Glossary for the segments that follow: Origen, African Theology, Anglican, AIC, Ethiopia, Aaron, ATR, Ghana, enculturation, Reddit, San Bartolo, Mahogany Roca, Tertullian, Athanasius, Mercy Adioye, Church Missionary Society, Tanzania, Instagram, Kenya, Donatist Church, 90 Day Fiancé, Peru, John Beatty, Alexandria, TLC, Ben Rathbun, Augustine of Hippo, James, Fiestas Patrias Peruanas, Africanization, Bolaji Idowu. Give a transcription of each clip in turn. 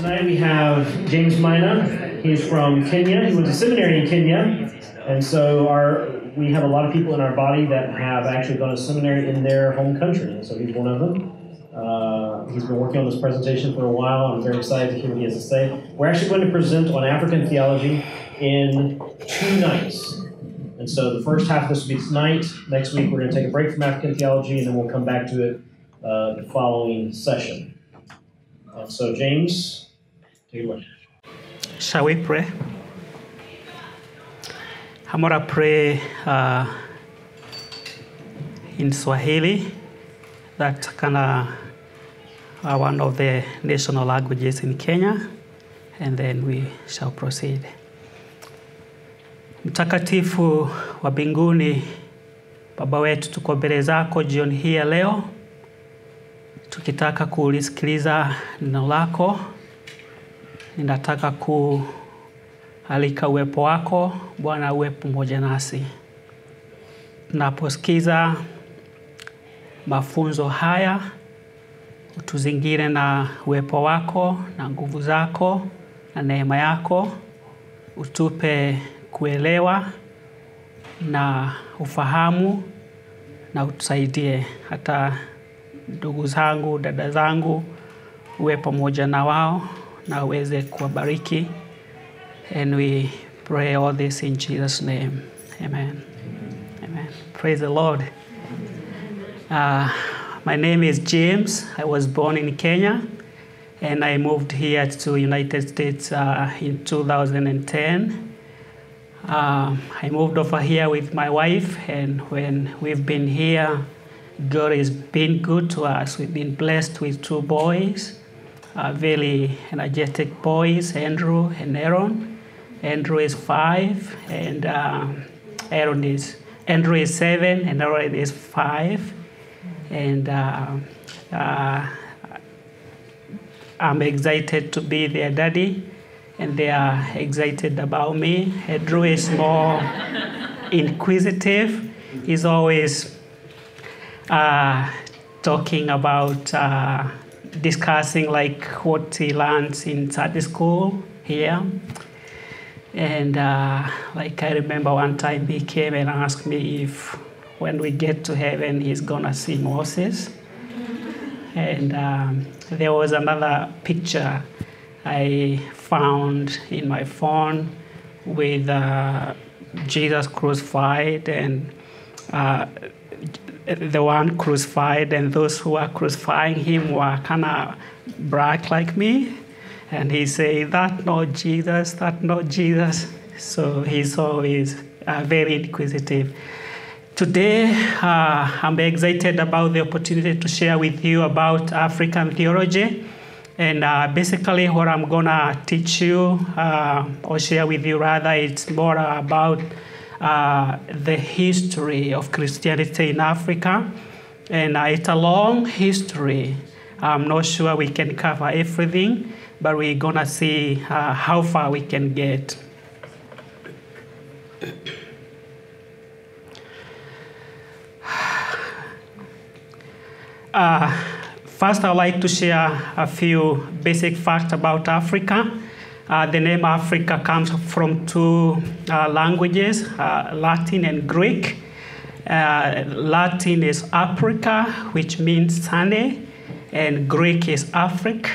Tonight we have James Maina. He's from Kenya. He went to seminary in Kenya. And so we have a lot of people in our body that have actually gone to seminary in their home country. And so he's one of them. He's been working on this presentation for a while. I'm very excited to hear what he has to say. We're actually going to present on African theology in 2 nights. And so the first half of this will be tonight. Next week, we're going to take a break from African theology, and then we'll come back to it the following session. So James, take it away. Shall we pray? I'm going to pray in Swahili. That's kind of one of the national languages in Kenya. And then we shall proceed. Mtakatifu wa mbinguni, Baba wetu tuko mbele zako jioni hii ya leo. Tukitaka kulisikiliza neno lako. Ninataka kualika uwepo wako, Bwana uwe pamoja nasi. Tunaposikiza mafunzo haya, utuzingire na uwepo wako, na nguvu zako, na neema yako. Utupe kuelewa na ufahamu na utusaidie hata ndugu zangu, dada zangu uwe pamoja na wao na uweze kuwabariki. And we pray all this in Jesus' name. Amen. Amen. Praise the Lord. My name is James. I was born in Kenya and I moved here to United States in 2010. I moved over here with my wife, and when we've been here, God has been good to us. We've been blessed with 2 boys, very energetic boys, Andrew and Aaron. Andrew is 5, and Andrew is 7, and Aaron is 5. And I'm excited to be their daddy. And they are excited about me. Andrew is more inquisitive. He's always talking about, discussing like what he learns in Sunday school here. And like I remember one time he came and asked me if when we get to heaven, he's gonna see Moses. And there was another picture I found in my phone with Jesus crucified and the one crucified, and those who are crucifying him were kind of black like me. And he said, "That not Jesus, that not Jesus." So he's always very inquisitive. Today, I'm excited about the opportunity to share with you about African theology. And basically what I'm gonna teach you, or share with you rather, it's more about the history of Christianity in Africa. And it's a long history. I'm not sure we can cover everything, but we're gonna see how far we can get. First, I'd like to share a few basic facts about Africa. The name Africa comes from 2 languages, Latin and Greek. Latin is Africa, which means sunny, and Greek is Afric,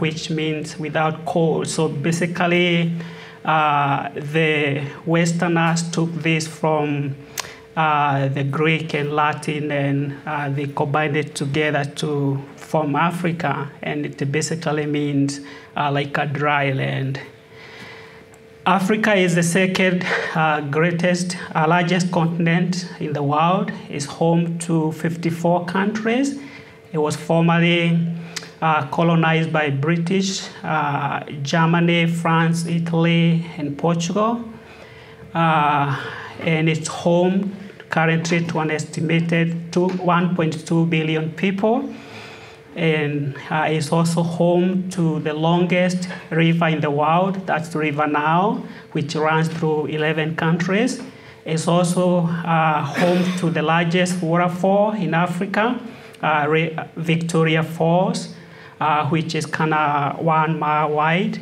which means without cold. So basically, the Westerners took this from the Greek and Latin, and they combined it together to form Africa, and it basically means like a dry land. Africa is the second largest continent in the world. It's home to 54 countries. It was formerly colonized by British, Germany, France, Italy, and Portugal. And it's home currently to an estimated 1.2 billion people. And it's also home to the longest river in the world, that's the River Nile, which runs through 11 countries. It's also home to the largest waterfall in Africa, Victoria Falls. which is kind of 1 mile wide.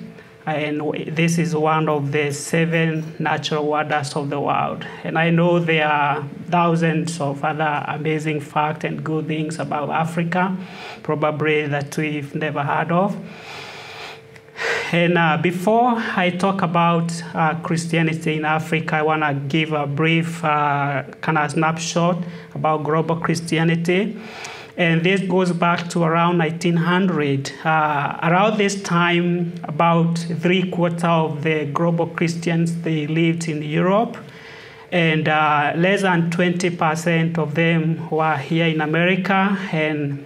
And this is one of the 7 natural wonders of the world. And I know there are thousands of other amazing facts and good things about Africa, probably that we've never heard of. And before I talk about Christianity in Africa, I want to give a brief kind of snapshot about global Christianity. And this goes back to around 1900. Around this time, about 3/4 of the global Christians, they lived in Europe. And less than 20% of them were here in America, and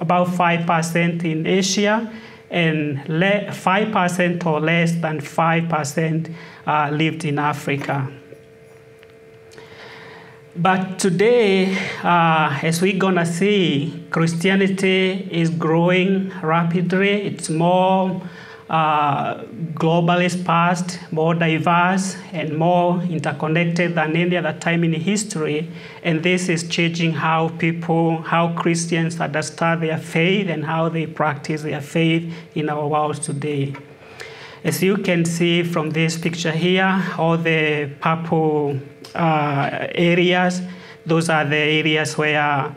about 5% in Asia, and 5% or less than 5% lived in Africa. But today, as we're gonna see, Christianity is growing rapidly. It's more globally sparse, more diverse, and more interconnected than any other time in history. And this is changing how people, how Christians understand their faith and how they practice their faith in our world today. As you can see from this picture here, all the purple areas, those are the areas where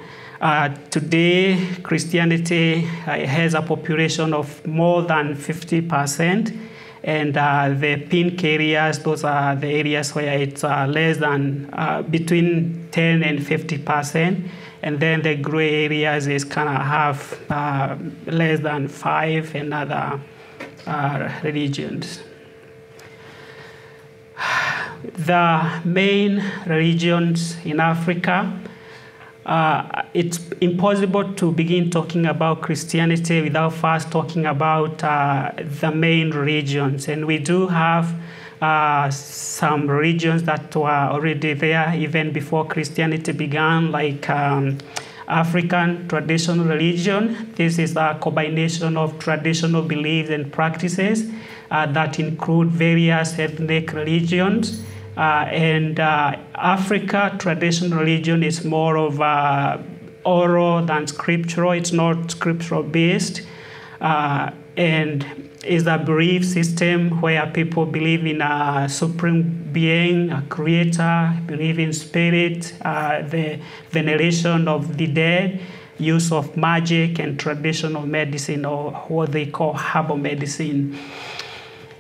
today Christianity has a population of more than 50%. And the pink areas, those are the areas where it's less than, between 10 and 50%. And then the gray areas is kind of half, less than 5 and other religions. The main religions in Africa, it's impossible to begin talking about Christianity without first talking about the main religions. And we do have some religions that were already there even before Christianity began, like African traditional religion. This is a combination of traditional beliefs and practices that include various ethnic religions. Africa traditional religion is more of oral than scriptural. It's not scriptural based. And is a belief system where people believe in a supreme being, a creator, believe in spirit, the veneration of the dead, use of magic and traditional medicine, or what they call herbal medicine.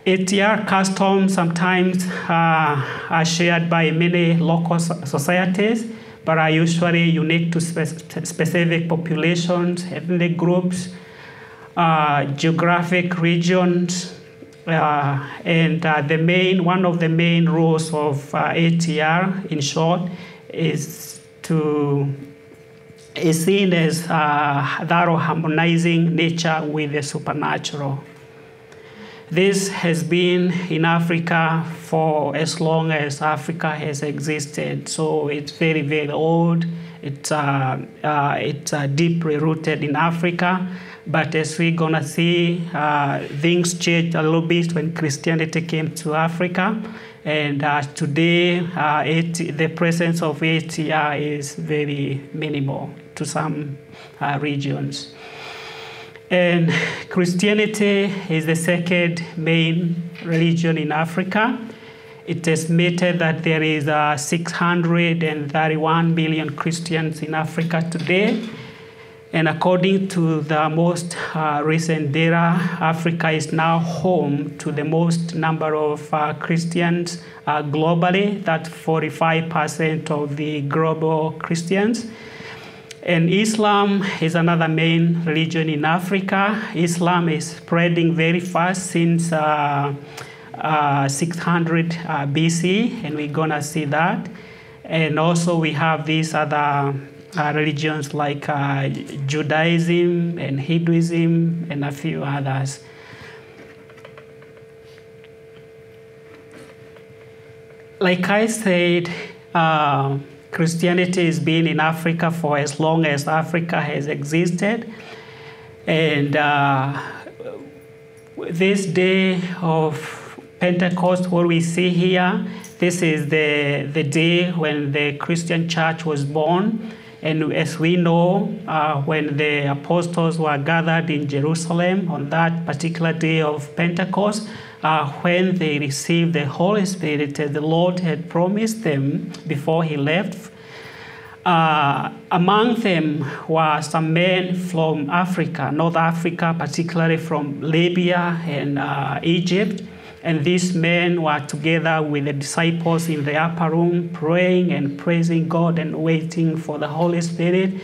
ATR customs sometimes are shared by many local societies, but are usually unique to specific populations, ethnic groups, geographic regions, the one of the main roles of ATR, in short, is seen as that of harmonizing nature with the supernatural. This has been in Africa for as long as Africa has existed, so it's very, very old. It's deeply rooted in Africa. But as we're gonna see, things changed a little bit when Christianity came to Africa. And today, the presence of ATR is very minimal to some regions. And Christianity is the second main religion in Africa. It is estimated that there is 631 million Christians in Africa today. And according to the most recent data, Africa is now home to the most number of Christians globally. That's 45% of the global Christians. And Islam is another main religion in Africa. Islam is spreading very fast since 600 BC, and we're gonna see that. And also we have these other religions like Judaism and Hinduism and a few others. Like I said, Christianity has been in Africa for as long as Africa has existed. And this day of Pentecost, what we see here, this is the day when the Christian church was born. And as we know, when the apostles were gathered in Jerusalem on that particular day of Pentecost, when they received the Holy Spirit as the Lord had promised them before he left, among them were some men from Africa, North Africa, particularly from Libya and Egypt. And these men were together with the disciples in the upper room, praying and praising God and waiting for the Holy Spirit.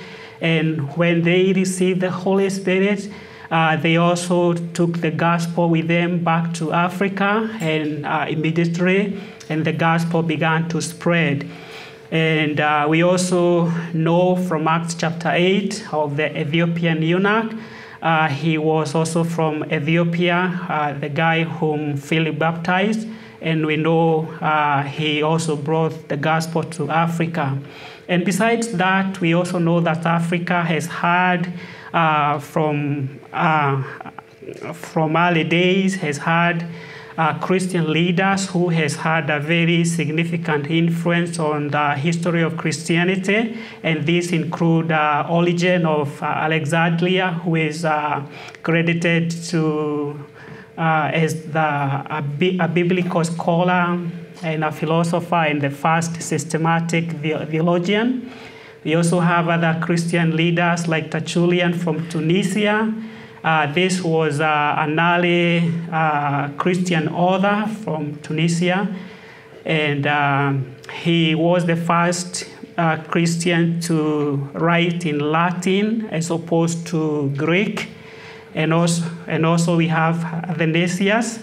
And when they received the Holy Spirit, they also took the gospel with them back to Africa and immediately, and the gospel began to spread. And we also know from Acts chapter 8 of the Ethiopian eunuch. He was also from Ethiopia, the guy whom Philip baptized, and we know he also brought the gospel to Africa. And besides that, we also know that Africa has had from early days, has had Christian leaders who has had a very significant influence on the history of Christianity, and these include Origen of Alexandria, who is credited to as a biblical scholar and a philosopher and the first systematic theologian. We also have other Christian leaders like Tertullian from Tunisia. This was an early Christian author from Tunisia, and he was the first Christian to write in Latin as opposed to Greek. And also we have Athanasius.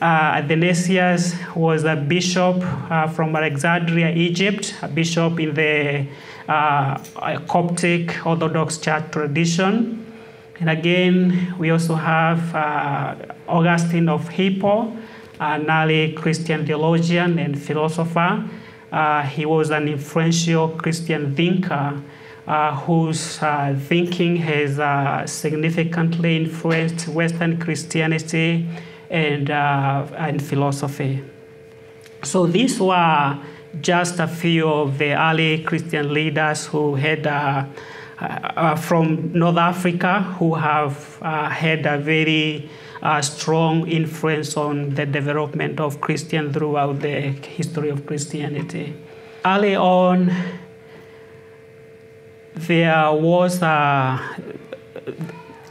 Athanasius was a bishop from Alexandria, Egypt, a bishop in the Coptic Orthodox Church tradition. And again, we also have Augustine of Hippo, an early Christian theologian and philosopher. He was an influential Christian thinker whose thinking has significantly influenced Western Christianity and philosophy. So these were just a few of the early Christian leaders who had from North Africa, who have had a very strong influence on the development of Christian throughout the history of Christianity. Early on, there was a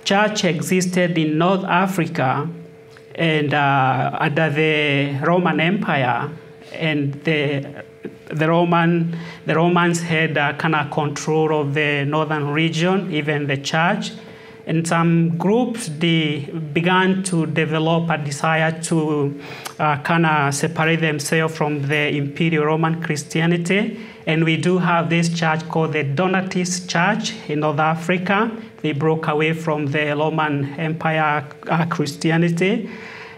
church existed in North Africa and under the Roman Empire, and the Romans had kind of control of the northern region, even the church. And some groups, they began to develop a desire to kind of separate themselves from the Imperial Roman Christianity. And we do have this church called the Donatist Church in North Africa. They broke away from the Roman Empire Christianity.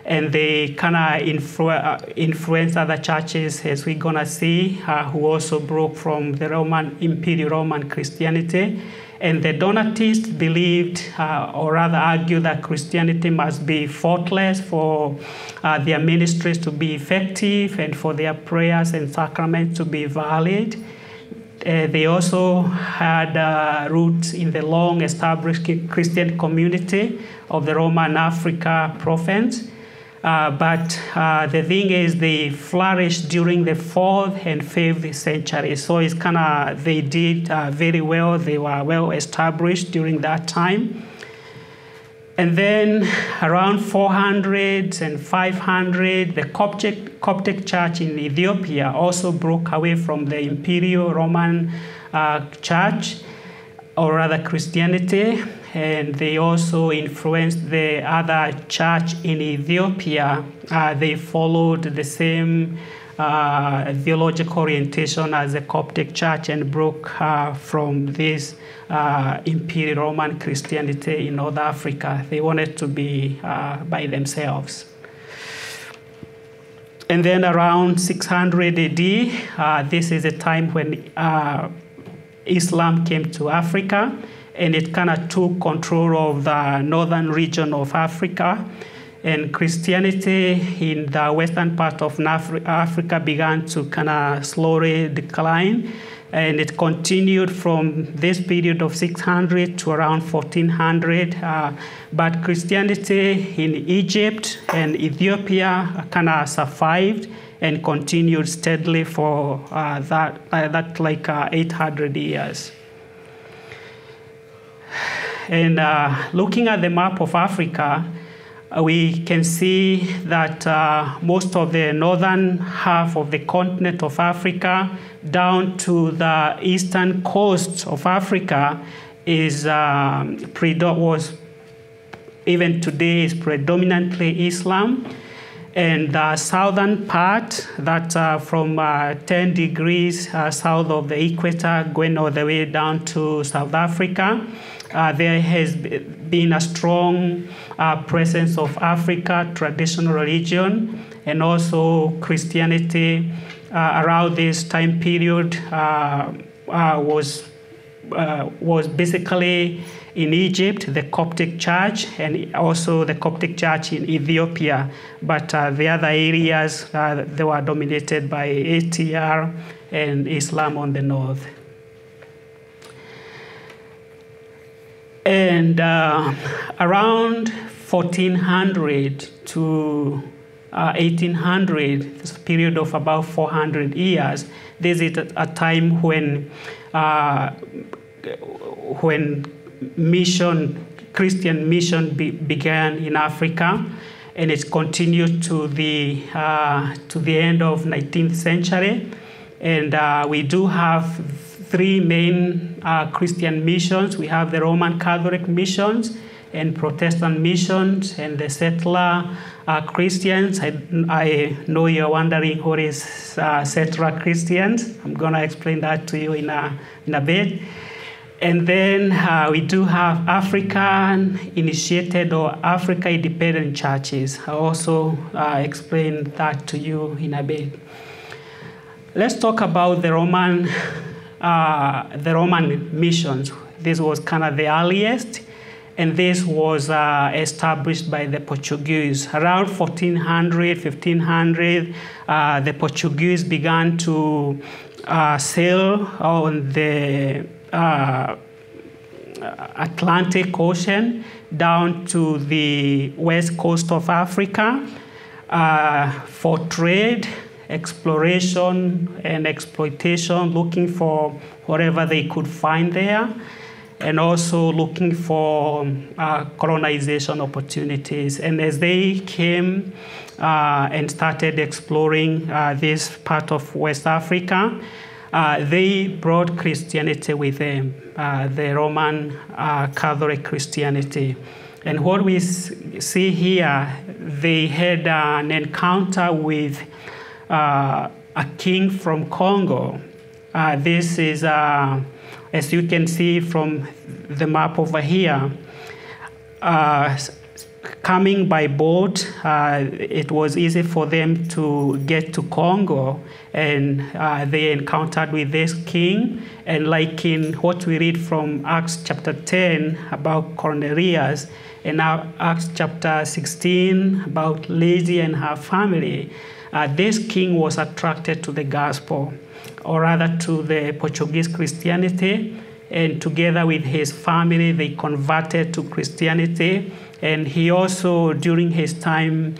And they kind of influenced other churches, as we're going to see, who also broke from the Imperial Roman Christianity. And the Donatists believed, or rather argued, that Christianity must be faultless for their ministries to be effective and for their prayers and sacraments to be valid. They also had roots in the long-established Christian community of the Roman Africa province. But the thing is, they flourished during the 4th and 5th centuries. So it's kind of, they did very well. They were well established during that time. And then around 400 and 500, the Coptic Church in Ethiopia also broke away from the Imperial Roman Church, or rather Christianity. And they also influenced the other church in Ethiopia. They followed the same theological orientation as the Coptic Church and broke from this Imperial Roman Christianity in North Africa. They wanted to be by themselves. And then around 600 AD, this is a time when Islam came to Africa. And it kind of took control of the northern region of Africa. And Christianity in the western part of Africa began to kind of slowly decline. and it continued from this period of 600 to around 1400. But Christianity in Egypt and Ethiopia kind of survived and continued steadily for 800 years. And looking at the map of Africa, we can see that most of the northern half of the continent of Africa down to the eastern coast of Africa is was even today is predominantly Islam. And the southern part, that from 10 degrees south of the equator, going all the way down to South Africa, there has been a strong presence of Africa, traditional religion, and also Christianity around this time period was basically in Egypt, the Coptic Church, and also the Coptic Church in Ethiopia. But the other areas, they were dominated by ATR and Islam on the north. And around 1400 to 1800, this period of about 400 years, this is a time when Christian mission began in Africa, and it continued to the end of 19th century. And we do have three main Christian missions. We have the Roman Catholic missions and Protestant missions and the settler Christians. I know you're wondering who is settler Christians. I'm gonna explain that to you in a bit. And then we do have African-initiated or Africa-independent churches. I'll also explain that to you in a bit. Let's talk about the Roman missions. This was kind of the earliest, and this was established by the Portuguese. Around 1400, 1500, the Portuguese began to sail on the Atlantic Ocean down to the west coast of Africa for trade, exploration, and exploitation, looking for whatever they could find there, and also looking for colonization opportunities. And as they came and started exploring this part of West Africa, they brought Christianity with them, the Roman Catholic Christianity. And what we see here, they had an encounter with a king from Congo. This is, as you can see from the map over here, coming by boat, it was easy for them to get to Congo, and they encountered with this king. And like in what we read from Acts chapter 10 about Cornelius, and now Acts chapter 16 about Lydia and her family, this king was attracted to the gospel, or rather to the Portuguese Christianity, and together with his family, they converted to Christianity. And he also, during his time,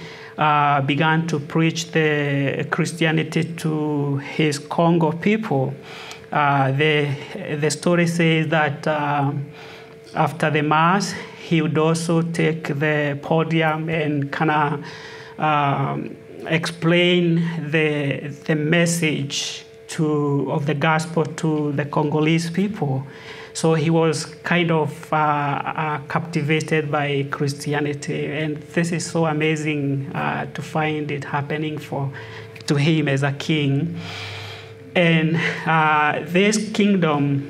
began to preach the Christianity to his Congo people. The story says that after the mass, he would also take the podium and kind of explain the message of the gospel to the Congolese people. So he was kind of captivated by Christianity, and this is so amazing to find it happening to him as a king. And this kingdom,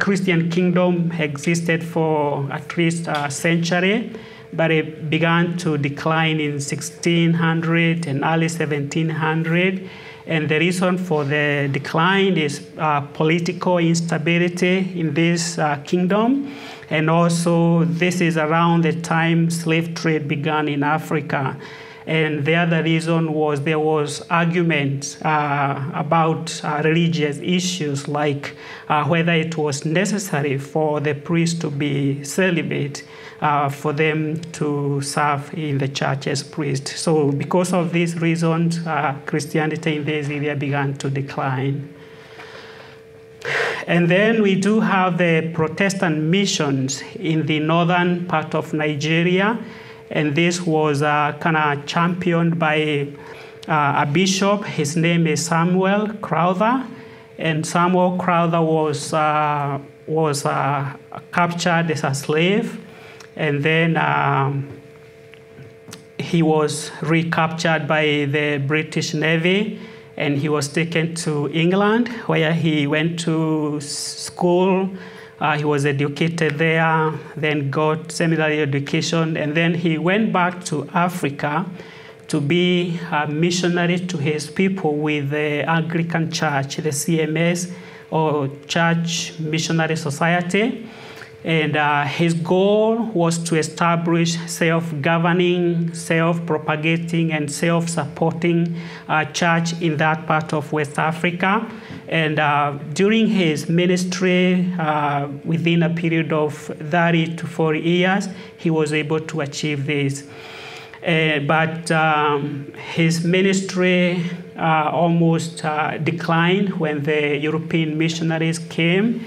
Christian kingdom, existed for at least a century, but it began to decline in 1600 and early 1700. And the reason for the decline is political instability in this kingdom. And also, this is around the time slave trade began in Africa. And the other reason was there was argument about religious issues, like whether it was necessary for the priest to be celibate for them to serve in the church as priest. So because of these reasons, Christianity in this area began to decline. And then we do have the Protestant missions in the northern part of Nigeria. And this was kind of championed by a bishop. His name is Samuel Crowther. And Samuel Crowther was captured as a slave. And then he was recaptured by the British Navy. And he was taken to England, where he went to school. He was educated there, then got seminary education, and then he went back to Africa to be a missionary to his people with the Anglican Church, the CMS, or Church Missionary Society. And his goal was to establish self-governing, self-propagating, and self-supporting church in that part of West Africa. And during his ministry, within a period of 30 to 40 years, he was able to achieve this. But his ministry almost declined when the European missionaries came.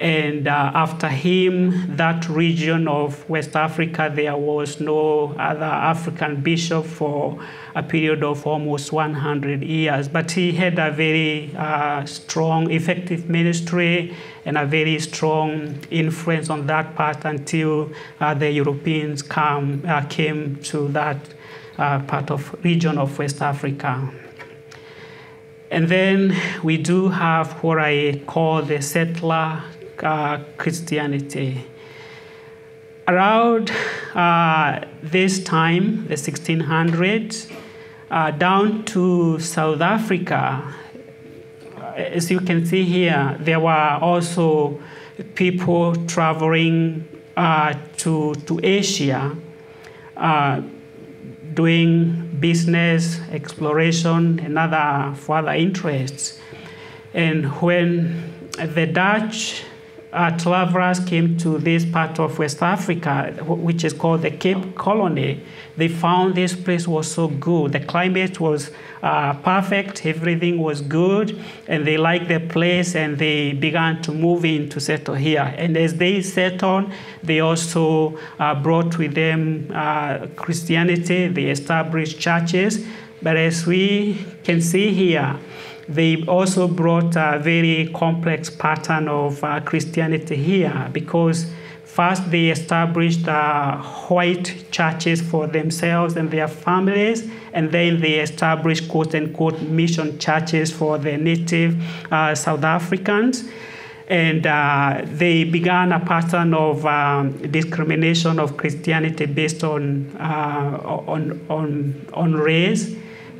And after him, that region of West Africa, there was no other African bishop for a period of almost 100 years. But he had a very strong, effective ministry and a very strong influence on that part until the Europeans came to that part of region of West Africa. And then we do have what I call the settler Christianity. Around this time, the 1600s, down to South Africa, as you can see here, there were also people traveling to Asia, doing business, exploration, and other further interests. And when the Dutch travelers came to this part of West Africa, which is called the Cape Colony, they found this place was so good. The climate was perfect, everything was good, and they liked the place, and they began to move in to settle here. And as they settled, they also brought with them Christianity. They established churches. But as we can see here, they also brought a very complex pattern of Christianity here, because first they established white churches for themselves and their families, and then they established quote-unquote mission churches for the native South Africans. And they began a pattern of discrimination of Christianity based on race.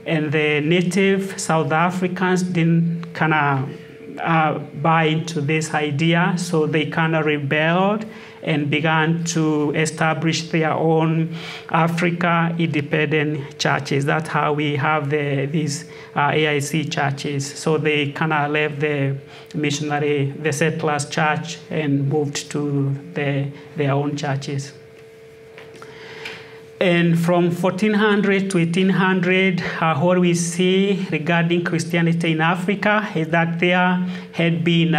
And the native South Africans didn't kind of buy into this idea, so they kind of rebelled and began to establish their own Africa independent churches. That's how we have these AIC churches. So they kind of left the settlers' church and moved to their own churches. And from 1400 to 1800, what we see regarding Christianity in Africa is that there had been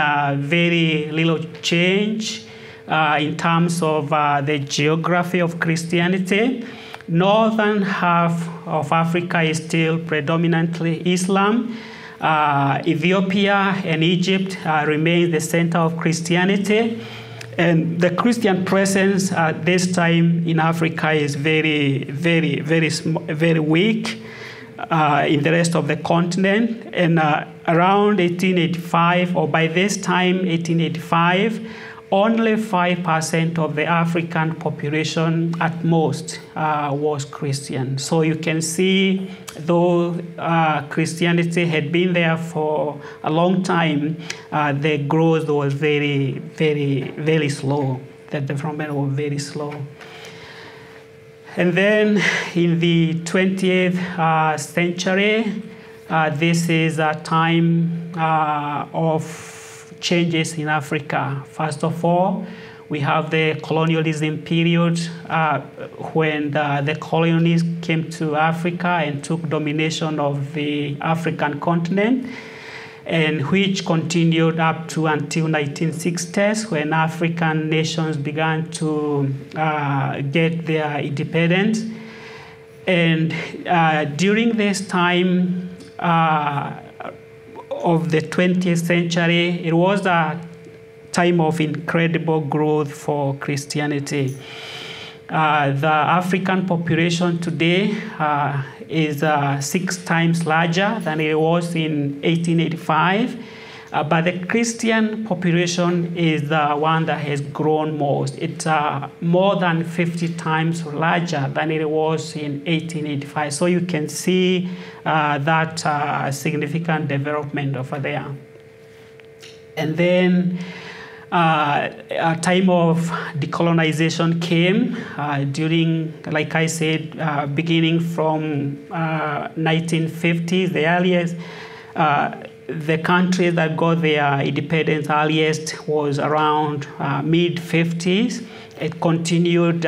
very little change in terms of the geography of Christianity. Northern half of Africa is still predominantly Islam. Ethiopia and Egypt remain the center of Christianity. And the Christian presence at this time in Africa is very, very, very, very weak in the rest of the continent. And around 1885, or by this time, 1885, only 5% of the African population at most was Christian. So you can see, though Christianity had been there for a long time, the growth was very, very, very slow. The development was very slow. And then in the 20th century, this is a time of changes in Africa. First of all, we have the colonialism period when the colonies came to Africa and took domination of the African continent, and which continued up to until 1960s when African nations began to get their independence. And during this time of the 20th century, it was a time of incredible growth for Christianity. The African population today is 6 times larger than it was in 1885, but the Christian population is the one that has grown most. It's more than 50 times larger than it was in 1885. So you can see that significant development over there. And then a time of decolonization came during, like I said, beginning from 1950s, the earliest. The country that got their independence earliest was around mid-50s. It continued,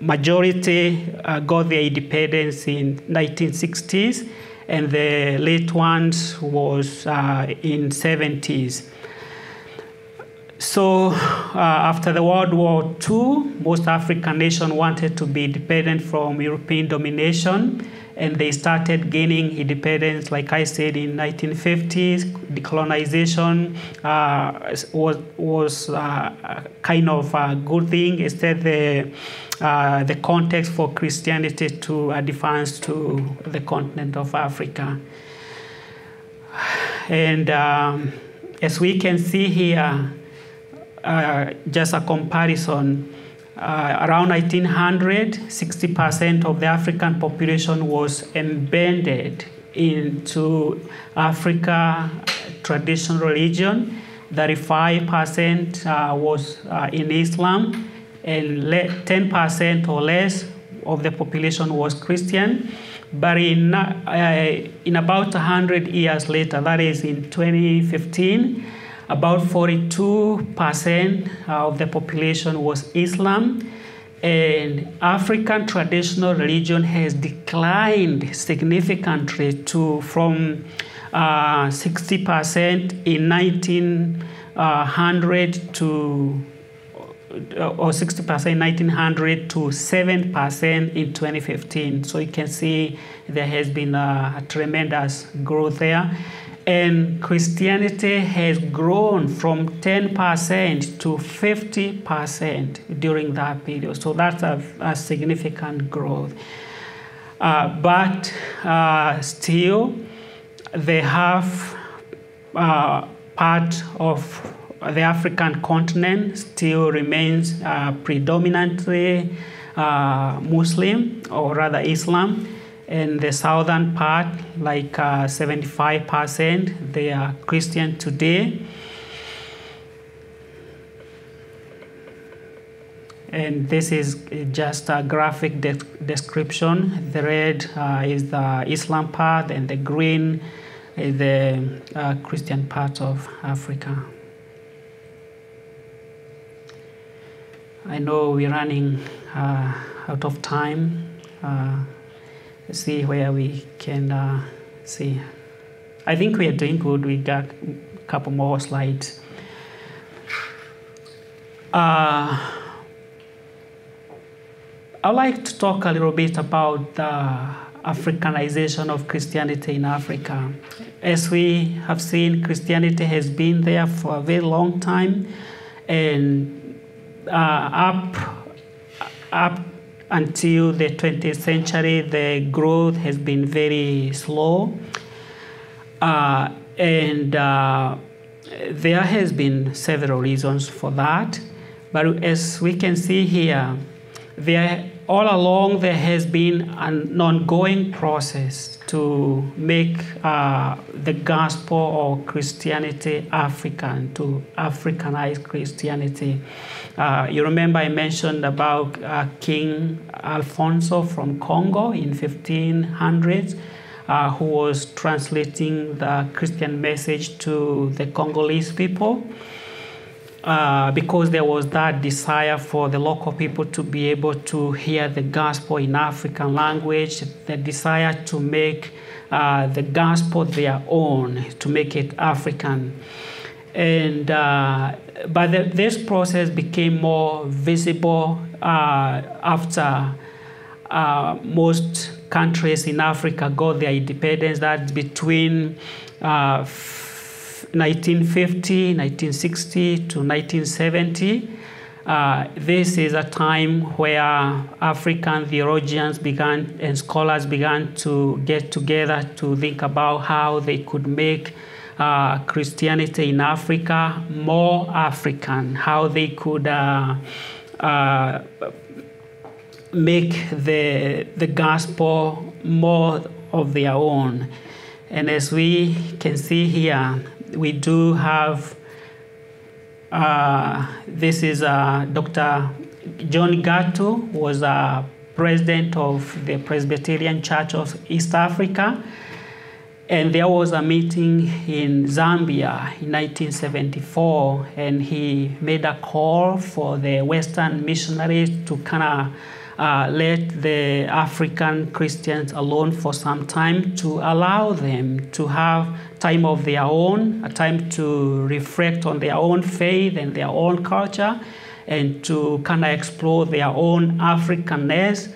majority got their independence in 1960s, and the late ones was in 70s. So after the World War II, most African nations wanted to be independent from European domination, and they started gaining independence, like I said, in 1950s. Decolonization was kind of a good thing. Instead, the context for Christianity to advance to the continent of Africa. And as we can see here, just a comparison, around 1900, 60% of the African population was embedded into Africa traditional religion, 35% was in Islam, and 10% or less of the population was Christian. But in about 100 years later, that is in 2015, about 42% of the population was Islam, and African traditional religion has declined significantly to from 60% in 1900 to or 60% in 1900 to 7% in 2015. So you can see there has been a tremendous growth there. And Christianity has grown from 10% to 50% during that period. So that's a significant growth. But still, the half part of the African continent still remains predominantly Muslim, or rather Islam. In the southern part, like 75%, they are Christian today. And this is just a graphic description. The red is the Islam part, and the green is the Christian part of Africa. I know we're running out of time. See where we can see. I think we are doing good. We got a couple more slides. I'd like to talk a little bit about the Africanization of Christianity in Africa. As we have seen, Christianity has been there for a very long time, and up until the 20th century, the growth has been very slow. And there has been several reasons for that. But as we can see here, all along there has been an ongoing process to make the gospel or Christianity African, to Africanize Christianity. You remember I mentioned about King Alfonso from Congo in 1500s, who was translating the Christian message to the Congolese people, because there was that desire for the local people to be able to hear the gospel in African language, the desire to make the gospel their own, to make it African. And but this process became more visible after most countries in Africa got their independence. That's between 1950, 1960 to 1970. This is a time where African theologians began and scholars began to get together to think about how they could make Christianity in Africa more African, how they could make the gospel more of their own. And as we can see here, we do have, this is Dr. John Gatu, who was president of the Presbyterian Church of East Africa. And there was a meeting in Zambia in 1974, and he made a call for the Western missionaries to kind of let the African Christians alone for some time, to allow them to have time of their own, a time to reflect on their own faith and their own culture, and to kind of explore their own Africanness.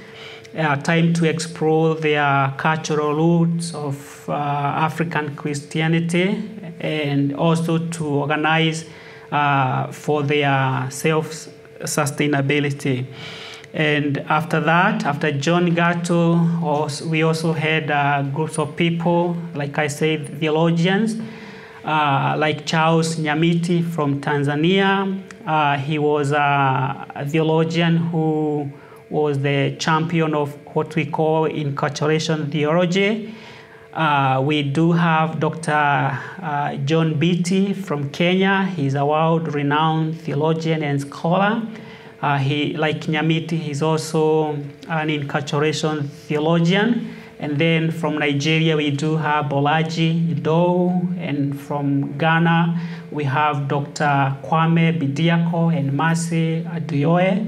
Time to explore their cultural roots of African Christianity, and also to organize for their self-sustainability. And after that, after John Gatu, we also had groups of people, like I said, theologians, like Charles Nyamiti from Tanzania. He was a theologian who was the champion of what we call enculturation theology. We do have Dr. John Beatty from Kenya. He's a world-renowned theologian and scholar. He, like Nyamiti, he's also an enculturation theologian. And then from Nigeria, we do have Bolaji Idowu. And from Ghana, we have Dr. Kwame Bidiako and Mercy Adioye.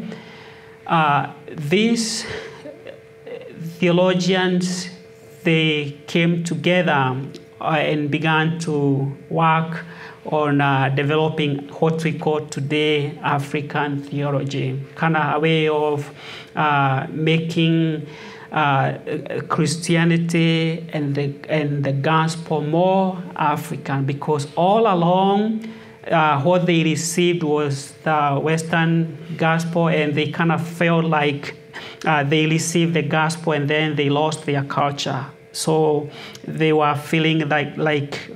These theologians, they came together and began to work on developing what we call today African theology, kind of a way of making Christianity and the gospel more African, because all along, what they received was the Western gospel, and they kind of felt like they received the gospel and then they lost their culture. So they were feeling like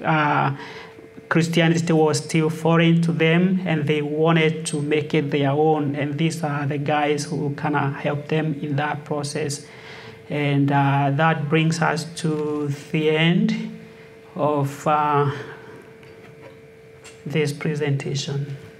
Christianity was still foreign to them, and they wanted to make it their own. And these are the guys who kind of helped them in that process. And that brings us to the end of this presentation.